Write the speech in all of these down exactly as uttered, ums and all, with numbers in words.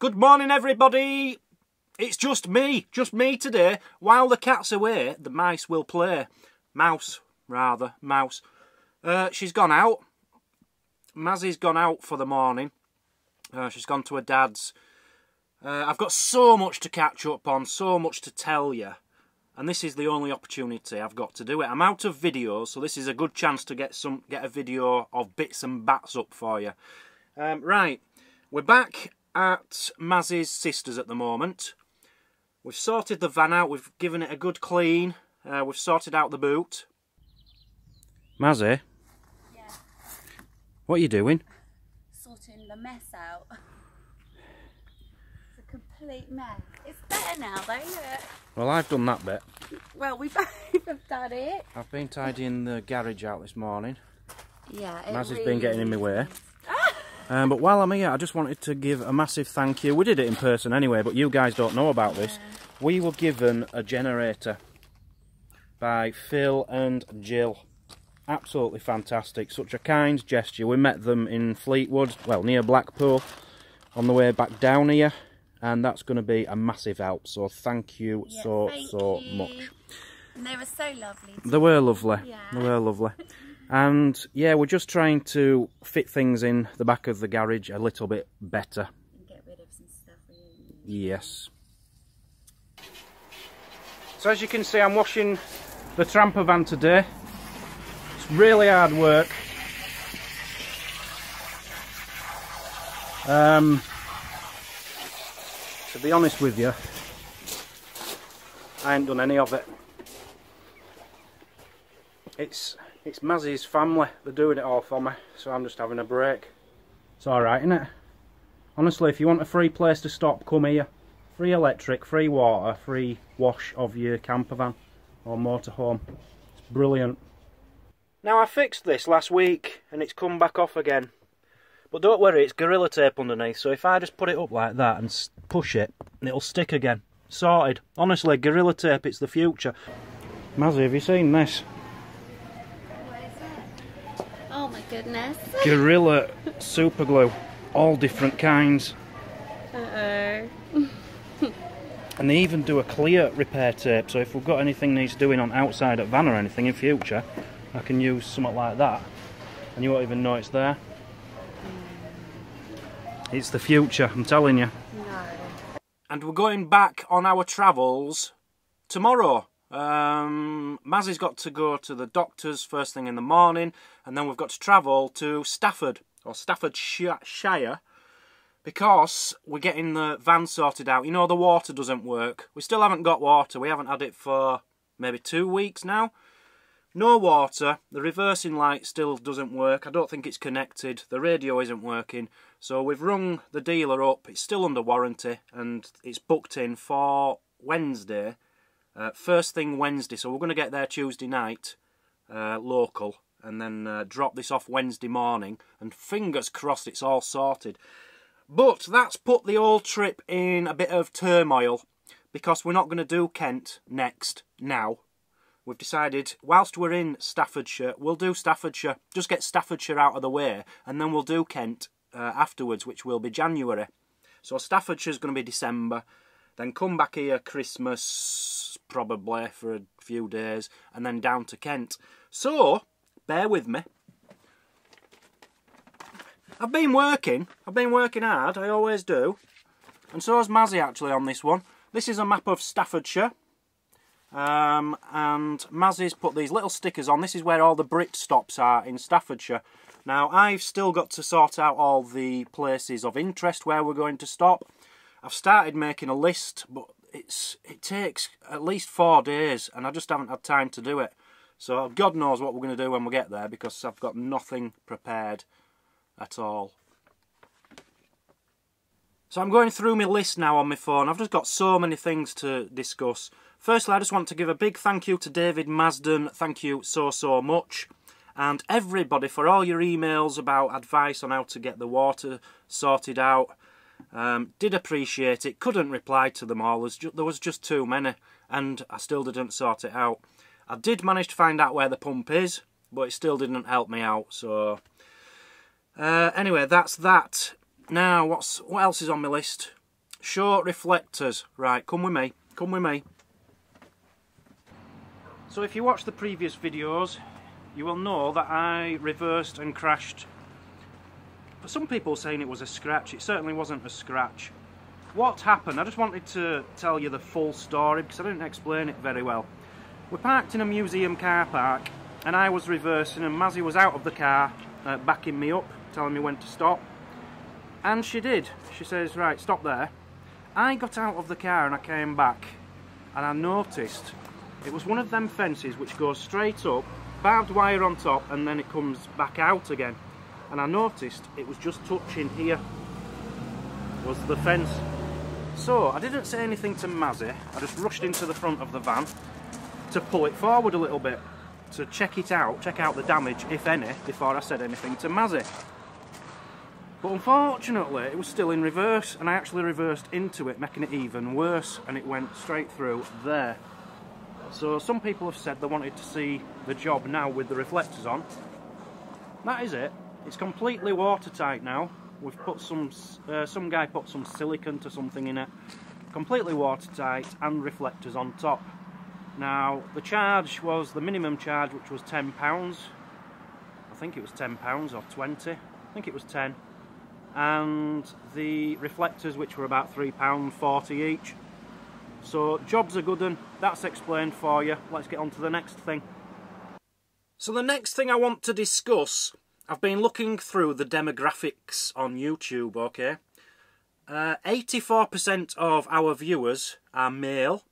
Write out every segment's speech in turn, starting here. Good morning, everybody. It's just me, just me today. While the cat's away, the mice will play. Mouse, rather, mouse. Uh, she's gone out. Mazzy's gone out for the morning. Uh, she's gone to her dad's. Uh, I've got so much to catch up on, so much to tell you. And this is the only opportunity I've got to do it. I'm out of videos, so this is a good chance to get some, get a video of bits and bats up for you. Um, right, we're back at Mazzy's sister's at the moment. We've sorted the van out, we've given it a good clean, uh, we've sorted out the boot. Mazzy? Yeah? What are you doing? Sorting the mess out. It's a complete mess. It's better now though, isn't it? Well, I've done that bit. Well, we both have done it. I've been tidying the garage out this morning. Yeah, it Mazzy's really been getting in my way. Um, but while I'm here, I just wanted to give a massive thank you. We did it in person anyway, but you guys don't know about this. We were given a generator by Phil and Jill. Absolutely fantastic. Such a kind gesture. We met them in Fleetwood, well, near Blackpool, on the way back down here. And that's going to be a massive help. So thank you yeah, so, thank so you. much. And they were so lovely. They were lovely. Yeah. They were lovely. And yeah, we're just trying to fit things in the back of the garage a little bit better. And get rid of some stuff we need. Yes. So as you can see, I'm washing the tramper van today. It's really hard work. Um, to be honest with you, I ain't done any of it. It's... It's Mazzy's family, they're doing it all for me, so I'm just having a break. It's alright, isn't it? Honestly, if you want a free place to stop, come here. Free electric, free water, free wash of your camper van or motorhome. It's brilliant. Now, I fixed this last week and it's come back off again. But don't worry, it's Gorilla Tape underneath, so if I just put it up like that and push it, it'll stick again. Sorted. Honestly, Gorilla Tape, it's the future. Mazzy, have you seen this? Oh my goodness. Gorilla super glue. All different kinds. Uh oh. And they even do a clear repair tape, so if we've got anything needs doing on outside at van or anything in future, I can use something like that. And you won't even know it's there. Mm. It's the future, I'm telling you. No. And we're going back on our travels tomorrow. Um, Mazzy's got to go to the doctor's first thing in the morning, and then we've got to travel to Stafford, or Staffordshire, because we're getting the van sorted out. You know, the water doesn't work. We still haven't got water. We haven't had it for maybe two weeks now. No water. The reversing light still doesn't work. I don't think it's connected. The radio isn't working. So we've rung the dealer up. It's still under warranty, and it's booked in for Wednesday. Uh, first thing Wednesday, so we're going to get there Tuesday night, uh, local, and then uh, drop this off Wednesday morning, and fingers crossed it's all sorted. But that's put the whole trip in a bit of turmoil, because we're not going to do Kent next, now. We've decided, whilst we're in Staffordshire, we'll do Staffordshire, just get Staffordshire out of the way, and then we'll do Kent uh, afterwards, which will be January. So Staffordshire's going to be December, then come back here Christmas... probably for a few days, and then down to Kent. So, bear with me. I've been working. I've been working hard. I always do. And so has Mazzy, actually, on this one. This is a map of Staffordshire. Um, and Mazzy's put these little stickers on. This is where all the Brit stops are in Staffordshire. Now, I've still got to sort out all the places of interest where we're going to stop. I've started making a list, but It's, it takes at least four days, and I just haven't had time to do it. So God knows what we're going to do when we get there, because I've got nothing prepared at all. So I'm going through my list now on my phone. I've just got so many things to discuss. Firstly, I just want to give a big thank you to David Masden. Thank you so, so much. And everybody for all your emails about advice on how to get the water sorted out. Um, did appreciate it, couldn't reply to them all, there was just too many, and I still didn't sort it out. I did manage to find out where the pump is, but it still didn't help me out. So uh, anyway, that's that. Now, what's what else is on my list? Short reflectors. Right, come with me. Come with me. So if you watch the previous videos, you will know that I reversed and crashed. For some people saying it was a scratch, it certainly wasn't a scratch. What happened? I just wanted to tell you the full story because I didn't explain it very well. We're parked in a museum car park and I was reversing and Mazzy was out of the car uh, backing me up, telling me when to stop. And she did. She says, right, stop there. I got out of the car and I came back and I noticed it was one of them fences which goes straight up, barbed wire on top, and then it comes back out again. And I noticed it was just touching here, was the fence. So I didn't say anything to Mazzy, I just rushed into the front of the van to pull it forward a little bit, to check it out, check out the damage, if any, before I said anything to Mazzy. But unfortunately it was still in reverse and I actually reversed into it, making it even worse, and it went straight through there. So some people have said they wanted to see the job now with the reflectors on. That is it, it's completely watertight now. We've put some, uh, some guy put some silicone or something in it, completely watertight, and reflectors on top. Now, the charge was, the minimum charge, which was ten pounds. I think it was ten pounds or twenty, I think it was ten. And the reflectors, which were about three pounds forty each. So, job's a good one, that's explained for you. Let's get on to the next thing. So the next thing I want to discuss, I've been looking through the demographics on YouTube, okay? eighty-four percent uh, of our viewers are male,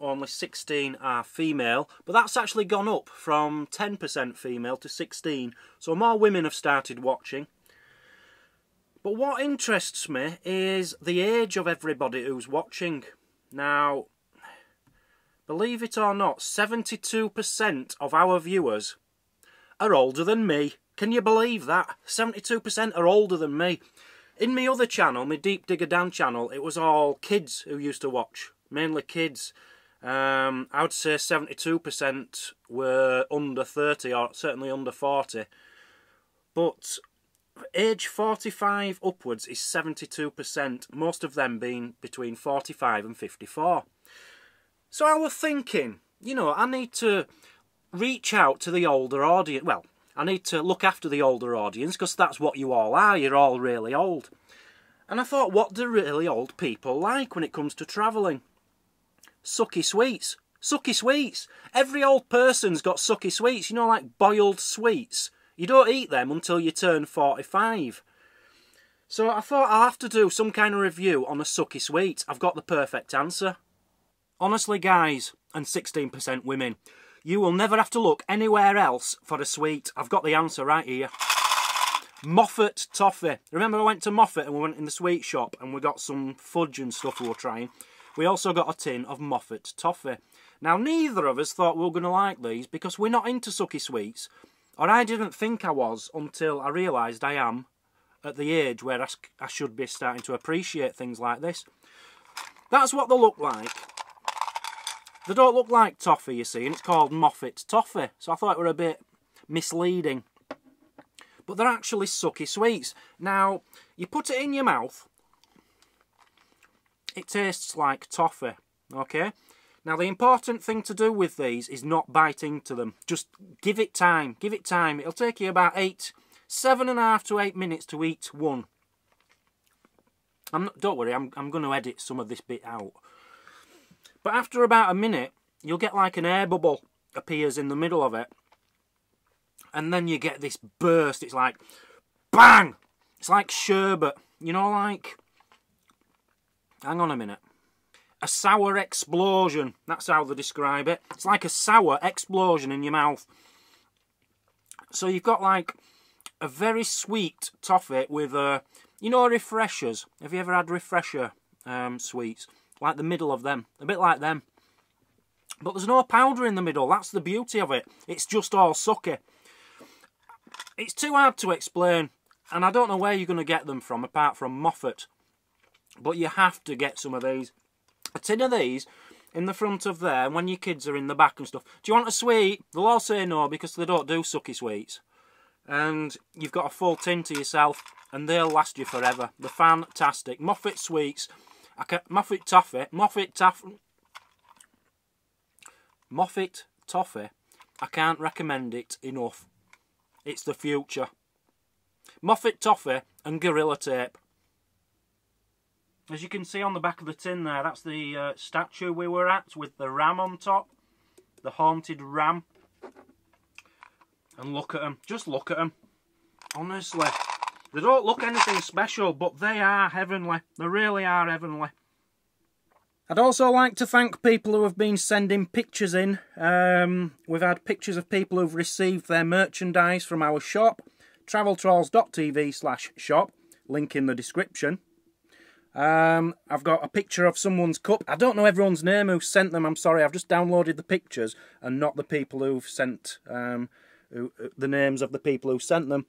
only sixteen are female, but that's actually gone up from ten percent female to sixteen, so more women have started watching. But what interests me is the age of everybody who's watching. Now, believe it or not, seventy-two percent of our viewers are older than me. Can you believe that? seventy-two percent are older than me. In my other channel, my Deep Digger Dan channel, it was all kids who used to watch. Mainly kids. Um, I would say seventy-two percent were under thirty or certainly under forty. But age forty-five upwards is seventy-two percent. Most of them being between forty-five and fifty-four. So I was thinking, you know, I need to reach out to the older audience. Well, I need to look after the older audience because that's what you all are, you're all really old. And I thought, what do really old people like when it comes to travelling? Sucky sweets. Sucky sweets. Every old person's got sucky sweets, you know, like boiled sweets. You don't eat them until you turn forty-five. So I thought I'll have to do some kind of review on a sucky sweet. I've got the perfect answer. Honestly, guys, and sixteen percent women, you will never have to look anywhere else for a sweet. I've got the answer right here. Moffat Toffee. Remember I went to Moffat and we went in the sweet shop and we got some fudge and stuff we were trying. We also got a tin of Moffat Toffee. Now neither of us thought we were going to like these because we're not into sucky sweets. Or I didn't think I was until I realised I am at the age where I, I should be starting to appreciate things like this. That's what they look like. They don't look like toffee, you see, and it's called Moffat Toffee, so I thought it were a bit misleading. But they're actually sucky sweets. Now, you put it in your mouth, it tastes like toffee, okay? Now, the important thing to do with these is not bite into them. Just give it time, give it time. It'll take you about eight, seven and a half to eight minutes to eat one. I'm not, don't worry, I'm, I'm going to edit some of this bit out. But after about a minute, you'll get like an air bubble appears in the middle of it. And then you get this burst. It's like, bang! It's like sherbet. You know, like, hang on a minute. A sour explosion. That's how they describe it. It's like a sour explosion in your mouth. So you've got like a very sweet toffee with a, you know, refreshers. Have you ever had refresher um, sweets? Like the middle of them, a bit like them. But there's no powder in the middle, that's the beauty of it. It's just all sucky. It's too hard to explain, and I don't know where you're going to get them from, apart from Moffat. But you have to get some of these. A tin of these in the front of there, and when your kids are in the back and stuff, do you want a sweet? They'll all say no, because they don't do sucky sweets. And you've got a full tin to yourself, and they'll last you forever. They're fantastic. Moffat sweets. I can, Moffat Toffee. Moffat Toffee. Moffat Toffee. I can't recommend it enough. It's the future. Moffat Toffee and Gorilla Tape. As you can see on the back of the tin there, that's the uh, statue we were at with the ram on top. The haunted ram. And look at them. Just look at them. Honestly. They don't look anything special, but they are heavenly. They really are heavenly. I'd also like to thank people who have been sending pictures in. Um, we've had pictures of people who've received their merchandise from our shop. travel trolls dot t v slash shop. Link in the description. Um, I've got a picture of someone's cup. I don't know everyone's name who sent them. I'm sorry, I've just downloaded the pictures and not the people who've sent um, who, the names of the people who sent them.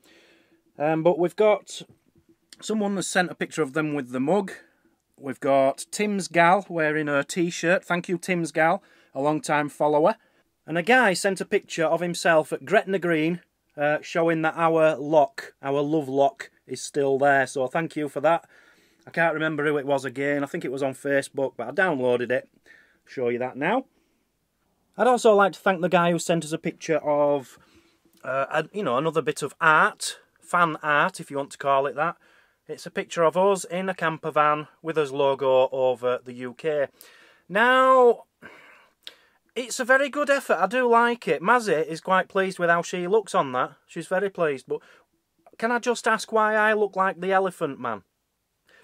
Um, but we've got someone that's sent a picture of them with the mug. We've got Tim's Gal wearing her t-shirt. Thank you, Tim's Gal, a long-time follower. And a guy sent a picture of himself at Gretna Green uh, showing that our lock, our love lock, is still there. So thank you for that. I can't remember who it was again. I think it was on Facebook, but I downloaded it. I'll show you that now. I'd also like to thank the guy who sent us a picture of, uh, a, you know, another bit of art, fan art, if you want to call it that. It's a picture of us in a camper van with us logo over the U K. Now, it's a very good effort. I do like it. Mazzy is quite pleased with how she looks on that. She's very pleased. But can I just ask why I look like the Elephant Man?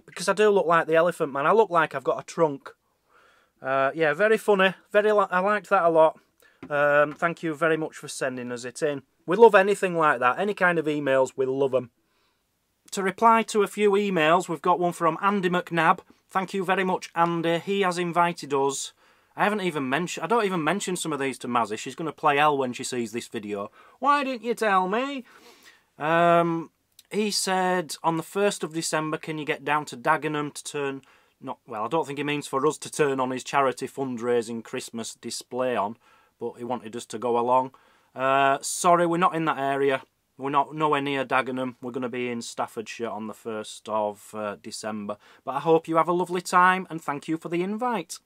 Because I do look like the Elephant Man. I look like I've got a trunk. Uh, yeah, very funny. Very, li I liked that a lot. Um, thank you very much for sending us it in. We love anything like that. Any kind of emails, we love them. To reply to a few emails, we've got one from Andy McNabb. Thank you very much, Andy. He has invited us. I haven't even mentioned... I don't even mention some of these to Mazzy. She's going to play hell when she sees this video. Why didn't you tell me? Um... He said, on the first of December, can you get down to Dagenham to turn... Not Well, I don't think he means for us to turn on his charity fundraising Christmas display on, but he wanted us to go along. Uh, sorry, we're not in that area. We're not nowhere near Dagenham. We're going to be in Staffordshire on the first of December. But I hope you have a lovely time, and thank you for the invite.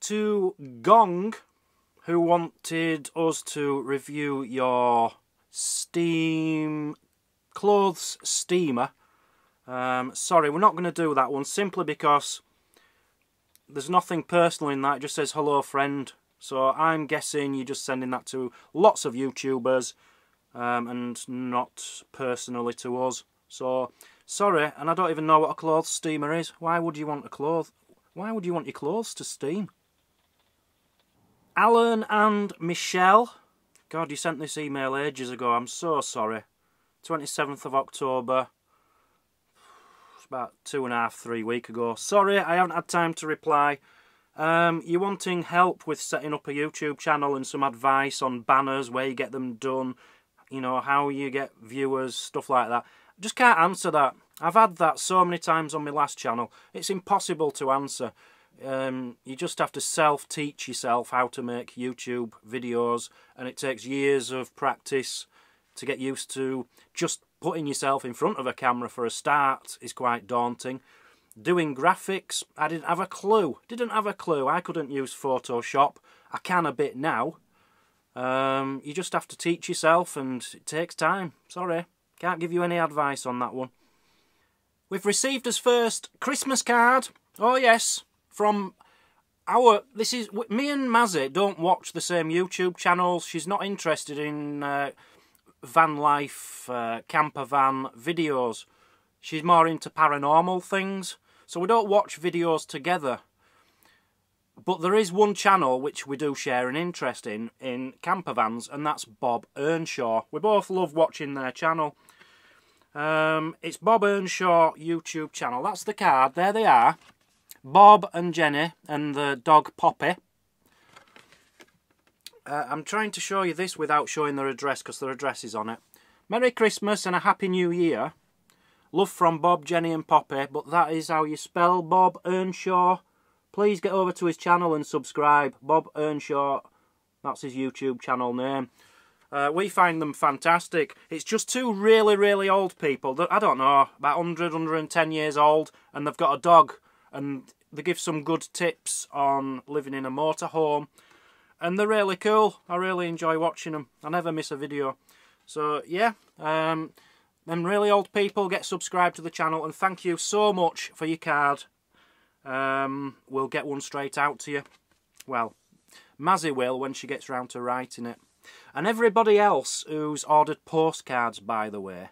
To Gong, who wanted us to review your steam... clothes steamer. Um, sorry, we're not going to do that one, simply because there's nothing personal in that. It just says hello friend, so I'm guessing you're just sending that to lots of YouTubers um, and not personally to us. So sorry, and I don't even know what a clothes steamer is. Why would you want a cloth? Why would you want your clothes to steam? Alan and Michelle. God, you sent this email ages ago. I'm so sorry. twenty-seventh of October, it's about two and a half, three week ago. Sorry, I haven't had time to reply. Um, you're wanting help with setting up a YouTube channel and some advice on banners, where you get them done, you know, how you get viewers, stuff like that. I just can't answer that. I've had that so many times on my last channel. It's impossible to answer. Um, you just have to self-teach yourself how to make YouTube videos, and it takes years of practice to get used to. Just putting yourself in front of a camera for a start is quite daunting. Doing graphics, I didn't have a clue. Didn't have a clue. I couldn't use Photoshop. I can a bit now. Um, you just have to teach yourself, and it takes time. Sorry, can't give you any advice on that one. We've received his first Christmas card. Oh yes, from our... This is... Me and Mazzy don't watch the same YouTube channels. She's not interested in... Uh, van life, uh, camper van videos. She's more into paranormal things, so we don't watch videos together. But there is one channel which we do share an interest in, in camper vans, and that's Bob Earnshaw. We both love watching their channel. Um, it's Bob Earnshaw YouTube channel. That's the card. There they are. Bob and Jenny and the dog Poppy. Uh, I'm trying to show you this without showing their address, because their address is on it. Merry Christmas and a Happy New Year. Love from Bob, Jenny and Poppy. But that is how you spell Bob Earnshaw. please get over to his channel and subscribe. Bob Earnshaw, that's his YouTube channel name. Uh, we find them fantastic. It's just two really, really old people that, I don't know, about a hundred, a hundred and ten years old, and they've got a dog, and they give some good tips on living in a motorhome, and they're really cool. I really enjoy watching them. I never miss a video. So yeah, um, them really old people, get subscribed to the channel, and thank you so much for your card. Um, we'll get one straight out to you. Well, Mazzy will when she gets round to writing it. And everybody else who's ordered postcards, by the way.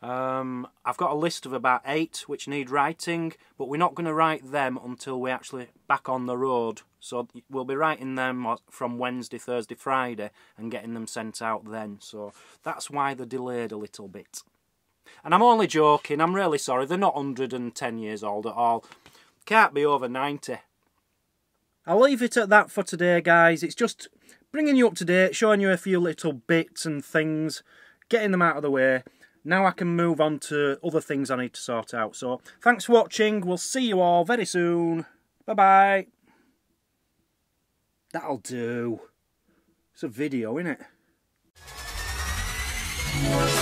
Um, I've got a list of about eight which need writing, but we're not going to write them until we're actually back on the road. So we'll be writing them from Wednesday, Thursday, Friday and getting them sent out then. So that's why they're delayed a little bit. And I'm only joking, I'm really sorry. They're not a hundred and ten years old at all. Can't be over ninety. I'll leave it at that for today, guys. It's just bringing you up to date, showing you a few little bits and things, getting them out of the way. Now I can move on to other things I need to sort out. So, thanks for watching. We'll see you all very soon. Bye-bye. That'll do. It's a video, isn't it?